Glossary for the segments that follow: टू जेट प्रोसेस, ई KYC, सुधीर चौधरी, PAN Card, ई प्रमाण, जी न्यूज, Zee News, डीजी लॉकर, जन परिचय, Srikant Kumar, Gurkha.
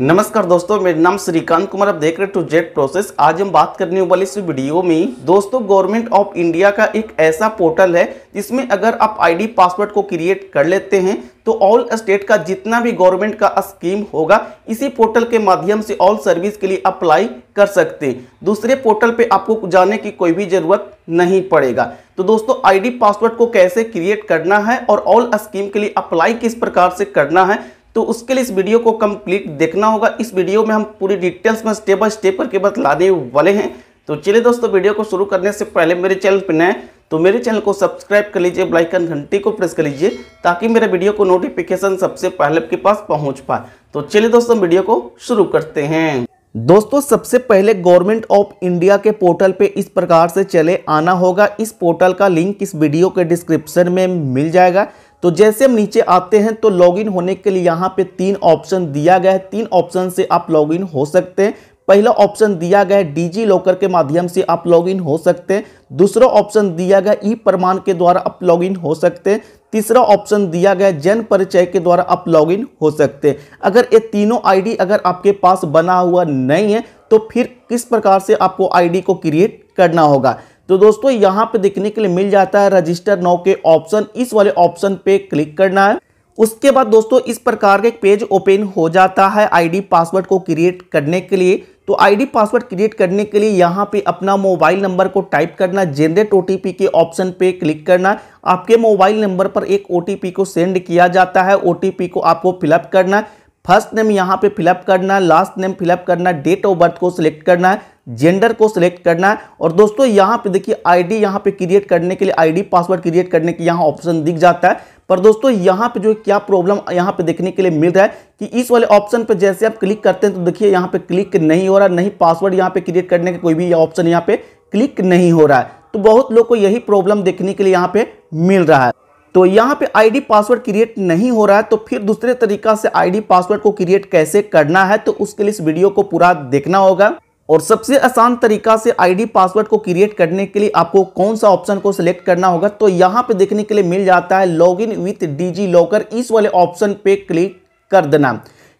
नमस्कार दोस्तों, मेरा नाम श्रीकांत कुमार, आप देख रहे हैं टू जेट प्रोसेस। आज हम बात करने वाले इस वीडियो में दोस्तों गवर्नमेंट ऑफ इंडिया का एक ऐसा पोर्टल है जिसमें अगर आप आईडी पासवर्ड को क्रिएट कर लेते हैं तो ऑल स्टेट का जितना भी गवर्नमेंट का स्कीम होगा इसी पोर्टल के माध्यम से ऑल सर्विस के लिए अप्लाई कर सकते हैं। दूसरे पोर्टल पे आपको जाने की कोई भी जरूरत नहीं पड़ेगा। तो दोस्तों आईडी पासवर्ड को कैसे क्रिएट करना है और ऑल स्कीम के लिए अप्लाई किस प्रकार से करना है, तो उसके लिए इस वीडियो को कंप्लीट देखना होगा। इस वीडियो में हम पूरी डिटेल्स में स्टेप बाय स्टेप करके बताने वाले हैं। तो चलिए दोस्तों, वीडियो को शुरू करने से पहले मेरे चैनल पर नए तो मेरे चैनल को सब्सक्राइब कर लीजिए, बेल आइकन घंटी को प्रेस कर लीजिए ताकि मेरे वीडियो को नोटिफिकेशन सबसे पहले आपके पास पहुंच पाए। तो चलिए दोस्तों वीडियो को शुरू करते हैं। दोस्तों सबसे पहले गवर्नमेंट ऑफ इंडिया के पोर्टल पे इस प्रकार से चले आना होगा। इस पोर्टल का लिंक इस वीडियो के डिस्क्रिप्शन में मिल जाएगा। तो जैसे हम नीचे आते हैं तो लॉगिन होने के लिए यहाँ पे 3 ऑप्शन दिया गया है। 3 ऑप्शन से आप लॉगिन हो सकते हैं। पहला ऑप्शन दिया गया है डीजी लॉकर के माध्यम से आप लॉगिन हो सकते हैं। दूसरा ऑप्शन दिया गया ई प्रमाण के द्वारा आप लॉगिन हो सकते हैं। तीसरा ऑप्शन दिया गया जन परिचय के द्वारा आप लॉगिन हो सकते हैं। अगर ये तीनों आईडी अगर आपके पास बना हुआ नहीं है तो फिर किस प्रकार से आपको आईडी को क्रिएट करना होगा। तो दोस्तों यहाँ पे देखने के लिए मिल जाता है रजिस्टर नाउ के ऑप्शन, इस वाले ऑप्शन पे क्लिक करना है। उसके बाद दोस्तों इस प्रकार के पेज ओपन हो जाता है आईडी पासवर्ड को क्रिएट करने के लिए। तो आईडी पासवर्ड क्रिएट करने के लिए यहाँ पे अपना मोबाइल नंबर को टाइप करना, जनरेट ओटीपी के ऑप्शन पे क्लिक करना। आपके मोबाइल नंबर पर एक ओटीपी को सेंड किया जाता है। ओटीपी को आपको फिलअप करना, फर्स्ट नेम यहाँ पे फिलअप करना, लास्ट नेम फिलअप करना, डेट ऑफ बर्थ को सिलेक्ट करना है, जेंडर को सिलेक्ट करना है। और दोस्तों यहाँ पे देखिए आईडी यहाँ पे क्रिएट करने के लिए आईडी पासवर्ड क्रिएट करने की यहाँ ऑप्शन दिख जाता है। पर दोस्तों यहाँ पे जो क्या प्रॉब्लम यहाँ पे देखने के लिए मिल रहा है कि इस वाले ऑप्शन पे जैसे आप क्लिक करते हैं तो देखिए यहाँ पे क्लिक नहीं हो रहा, नहीं पासवर्ड यहाँ पे क्रिएट करने का कोई भी ऑप्शन यहाँ पे क्लिक नहीं हो रहा है। तो बहुत लोग को यही प्रॉब्लम देखने के लिए यहाँ पे मिल रहा है। तो यहाँ पे आईडी पासवर्ड क्रिएट नहीं हो रहा है। तो फिर दूसरे तरीका से आईडी पासवर्ड को क्रिएट कैसे करना है तो उसके लिए इस वीडियो को पूरा देखना होगा। और सबसे आसान तरीका से आईडी पासवर्ड को क्रिएट करने के लिए आपको कौन सा ऑप्शन को सिलेक्ट करना होगा, तो यहाँ पे देखने के लिए मिल जाता है लॉगिन विथ डीजी लॉकर, इस वाले ऑप्शन पे क्लिक कर देना।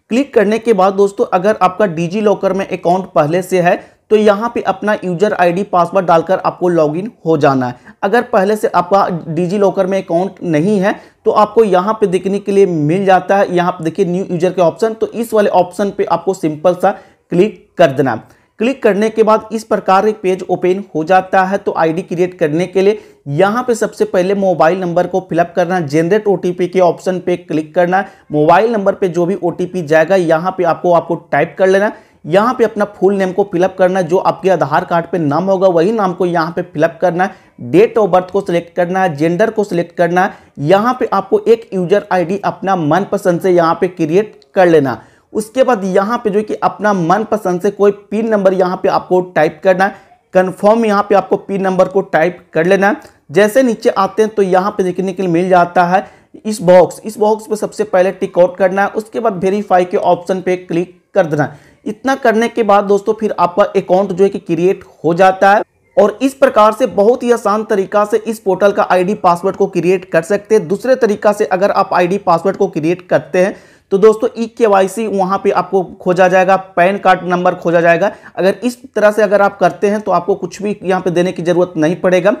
क्लिक करने के बाद दोस्तों अगर आपका डीजी लॉकर में अकाउंट पहले से है तो यहाँ पे अपना यूजर आईडी पासवर्ड डालकर आपको लॉगिन हो जाना है। अगर पहले से आपका डीजी लॉकर में अकाउंट नहीं है तो आपको यहाँ पे देखने के लिए मिल जाता है, यहाँ पे देखिए न्यू यूजर के ऑप्शन, तो इस वाले ऑप्शन पे आपको सिंपल सा क्लिक कर देना। क्लिक करने के बाद इस प्रकार एक पेज ओपन हो जाता है। तो आईडी क्रिएट करने के लिए यहाँ पे सबसे पहले मोबाइल नंबर को फिलअप करना, जनरेट ओटीपी के ऑप्शन पे क्लिक करना, मोबाइल नंबर पे जो भी ओटीपी जाएगा यहाँ पे आपको टाइप कर लेना। यहाँ पे अपना फुल नेम को फिलअप करना, जो आपके आधार कार्ड पे नाम होगा वही नाम को यहाँ पे फिलअप करना है, डेट ऑफ बर्थ को सिलेक्ट करना है, जेंडर को सिलेक्ट करना है। यहाँ पे आपको एक यूजर आईडी अपना मनपसंद से यहाँ पे क्रिएट कर लेना। उसके बाद यहाँ पे जो कि अपना मनपसंद से कोई पिन नंबर यहाँ पे आपको टाइप करना है, कन्फर्म यहाँ पे आपको पिन नंबर को टाइप कर लेना। जैसे नीचे आते हैं तो यहाँ पे देखने के लिए मिल जाता है इस बॉक्स पे सबसे पहले टिक आउट करना है। उसके बाद वेरीफाई के ऑप्शन पे क्लिक कर देना। इतना करने के बाद दोस्तों फिर आपका अकाउंट जो है कि क्रिएट हो जाता है। और इस प्रकार से बहुत ही आसान तरीका से इस पोर्टल का आईडी पासवर्ड को क्रिएट कर सकते हैं। दूसरे तरीका से अगर आप आईडी पासवर्ड को क्रिएट करते हैं तो दोस्तों ई KYC वहाँ पे आपको खोजा जाएगा, पैन कार्ड नंबर खोजा जाएगा। अगर इस तरह से अगर आप करते हैं तो आपको कुछ भी यहाँ पे देने की ज़रूरत नहीं पड़ेगा।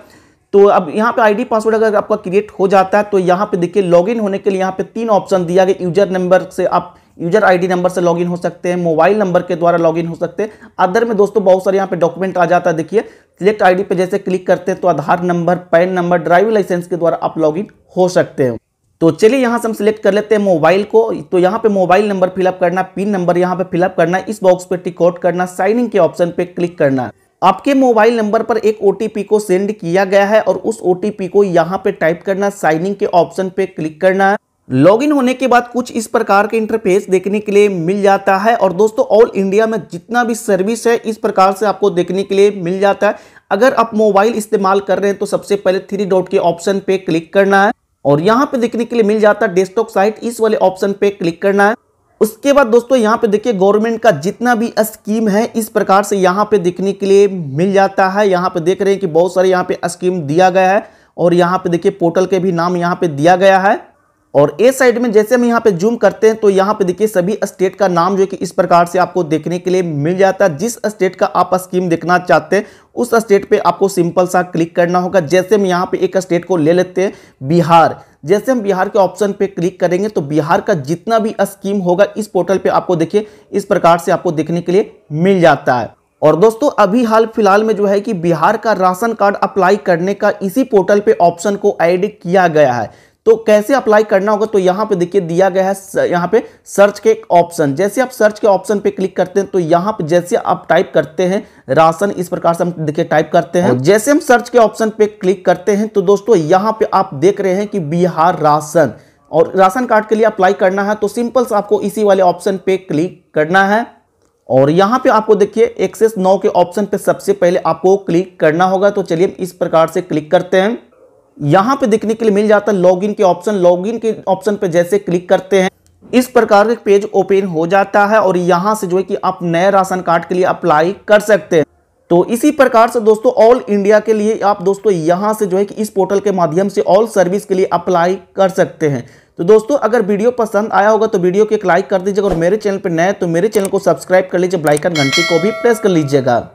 तो अब यहाँ पे आईडी पासवर्ड अगर आपका क्रिएट हो जाता है तो यहाँ पे देखिए लॉगिन होने के लिए यहाँ पे 3 ऑप्शन दिया गया। यूजर नंबर से आप यूजर आईडी नंबर से लॉगिन हो सकते हैं, मोबाइल नंबर के द्वारा लॉगिन हो सकते हैं। अदर में दोस्तों बहुत सारे यहाँ पे डॉक्यूमेंट आ जाता है। देखिए सिलेक्ट आईडी पे जैसे क्लिक करते हैं तो Aadhaar number, PAN number, driving licence के द्वारा आप लॉगिन हो सकते हैं। तो चलिए यहाँ से हम सिलेक्ट कर लेते हैं मोबाइल को। तो यहाँ पे मोबाइल नंबर फिलअप करना, पिन नंबर यहाँ पे फिलअप करना, इस बॉक्स पे टिक आउट करना, साइन इन के ऑप्शन पे क्लिक करना। आपके मोबाइल नंबर पर एक ओटीपी को सेंड किया गया है और उस ओटीपी को यहाँ पे टाइप करना, साइन इन के ऑप्शन पे क्लिक करना है। लॉगिन होने के बाद कुछ इस प्रकार के इंटरफेस देखने के लिए मिल जाता है। और दोस्तों ऑल इंडिया में जितना भी सर्विस है इस प्रकार से आपको देखने के लिए मिल जाता है। अगर आप मोबाइल इस्तेमाल कर रहे हैं तो सबसे पहले 3 डॉट के ऑप्शन पे क्लिक करना है और यहाँ पे देखने के लिए मिल जाता है डेस्कटॉप साइट, इस वाले ऑप्शन पे क्लिक करना है। उसके बाद दोस्तों यहाँ पे देखिए गवर्नमेंट का जितना भी स्कीम है इस प्रकार से यहाँ पे देखने के लिए मिल जाता है। यहाँ पे देख रहे हैं कि बहुत सारे यहाँ पे स्कीम दिया गया है और यहाँ पे देखिए पोर्टल के भी नाम यहाँ पे दिया गया है। और ए साइड में जैसे हम यहाँ पे जूम करते हैं तो यहाँ पे देखिए सभी स्टेट का नाम जो है कि इस प्रकार से आपको देखने के लिए मिल जाता है। जिस स्टेट का आप स्कीम देखना चाहते हैं उस स्टेट पे आपको सिंपल सा क्लिक करना होगा। जैसे हम यहाँ पे एक स्टेट को ले लेते हैं बिहार, जैसे हम बिहार के ऑप्शन पे क्लिक करेंगे तो बिहार का जितना भी स्कीम होगा इस पोर्टल पे आपको देखिए इस प्रकार से आपको देखने के लिए मिल जाता है। और दोस्तों अभी हाल फिलहाल में जो है कि बिहार का राशन कार्ड अप्लाई करने का इसी पोर्टल पे ऑप्शन को ऐड किया गया है। तो कैसे अप्लाई करना होगा तो यहाँ पे देखिए दिया गया है यहाँ पे सर्च के ऑप्शन। जैसे आप सर्च के ऑप्शन पे क्लिक करते हैं तो यहाँ पे जैसे आप टाइप करते हैं राशन, इस प्रकार से हम देखिए टाइप करते हैं। जैसे हम सर्च के ऑप्शन पे क्लिक करते हैं तो दोस्तों यहाँ पे आप देख रहे हैं कि बिहार राशन और राशन कार्ड के लिए अप्लाई करना है तो सिंपल से आपको इसी वाले ऑप्शन पे क्लिक करना है। और यहाँ पे आपको देखिए एक्सेस नाउ के ऑप्शन पे सबसे पहले आपको क्लिक करना होगा। तो चलिए इस प्रकार से क्लिक करते हैं। यहाँ पे देखने के लिए मिल जाता है लॉगिन के ऑप्शन। लॉगिन के ऑप्शन पे जैसे क्लिक करते हैं इस प्रकार के पेज ओपन हो जाता है और यहाँ से जो है कि आप नए राशन कार्ड के लिए अप्लाई कर सकते हैं। तो इसी प्रकार से दोस्तों ऑल इंडिया के लिए आप दोस्तों यहाँ से जो है कि इस पोर्टल के माध्यम से ऑल सर्विस के लिए अप्लाई कर सकते हैं। तो दोस्तों अगर वीडियो पसंद आया होगा तो वीडियो को एक लाइक कर दीजिएगा और मेरे चैनल पर नए तो मेरे चैनल को सब्सक्राइब कर लीजिए, बेल आइकन घंटी को भी प्रेस कर लीजिएगा।